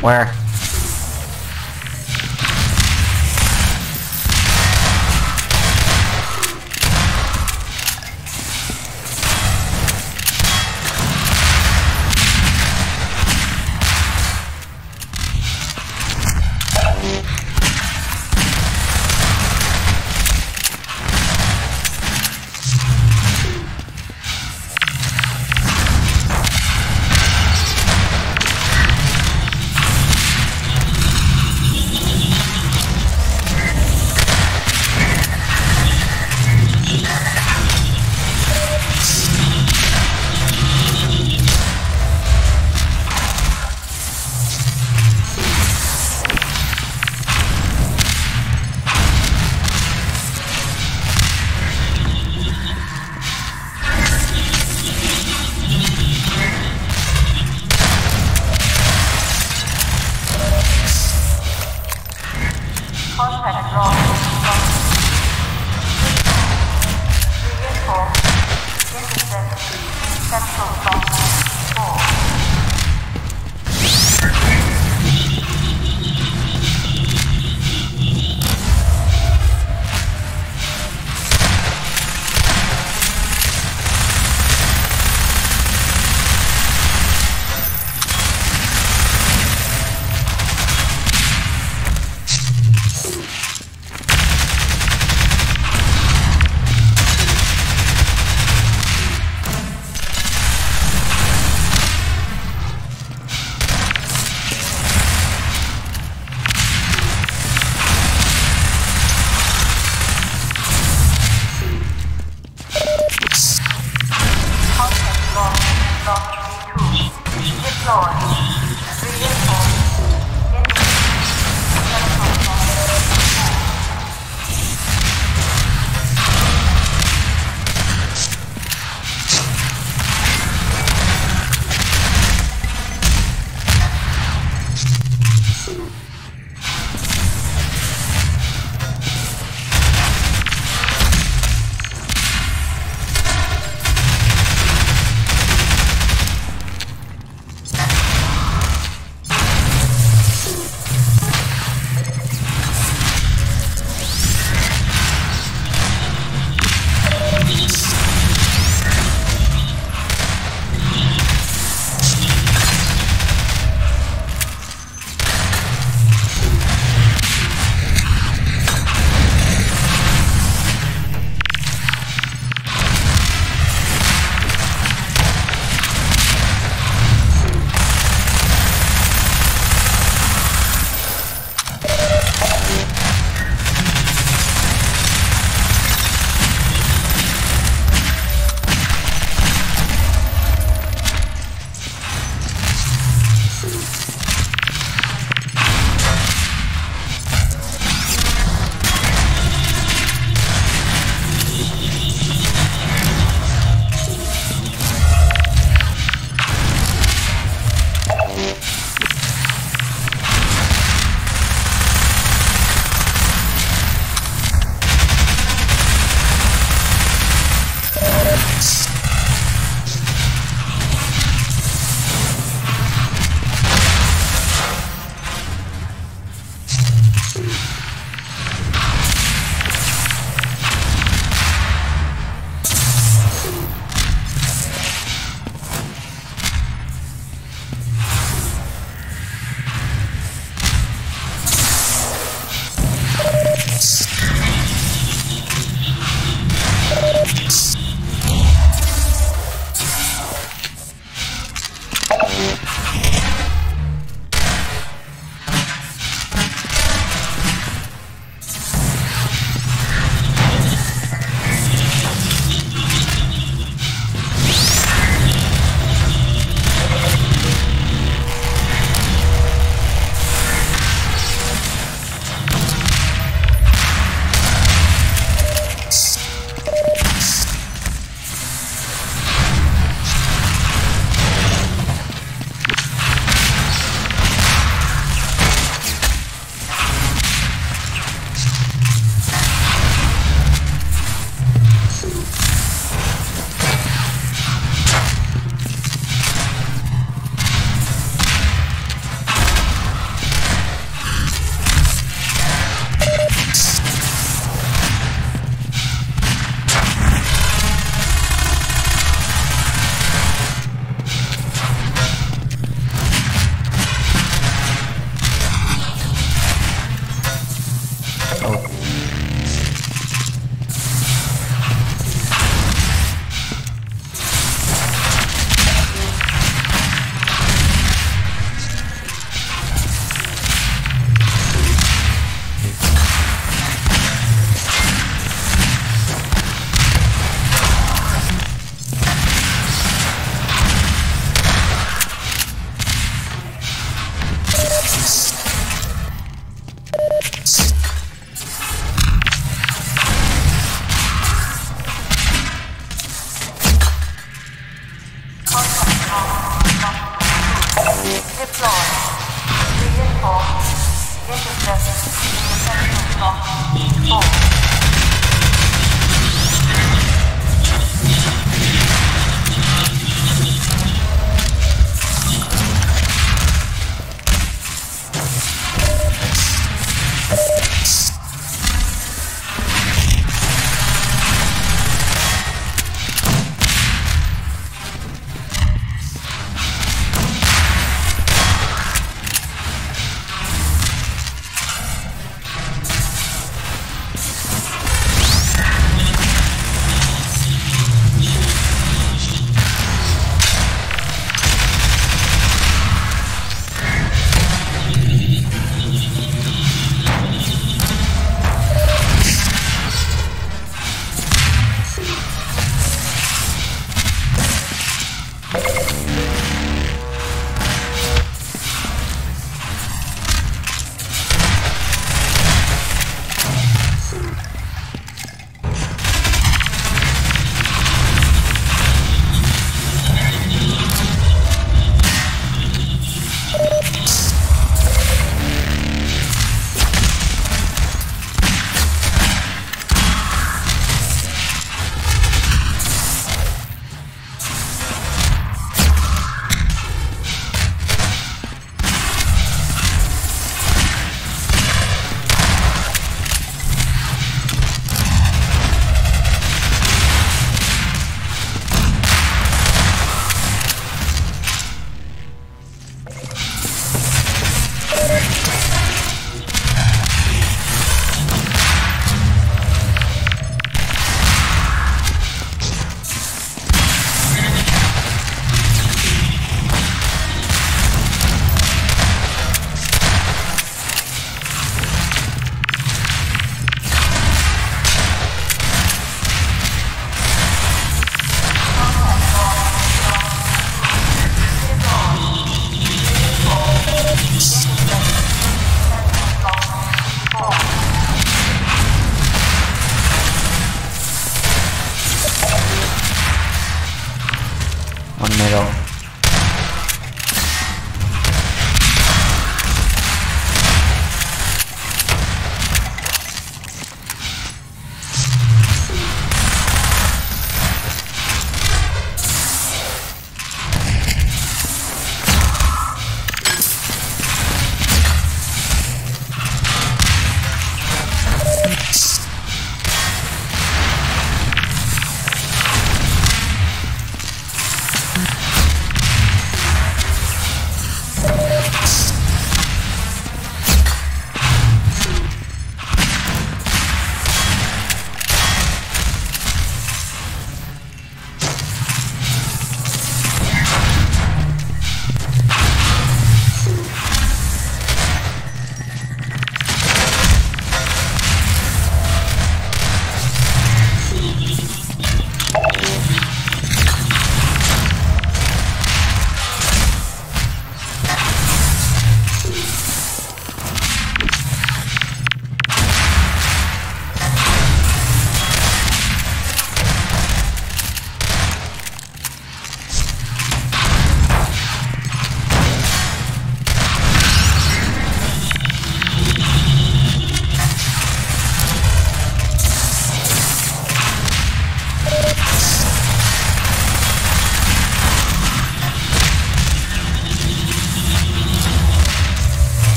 Where?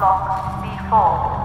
Block B4.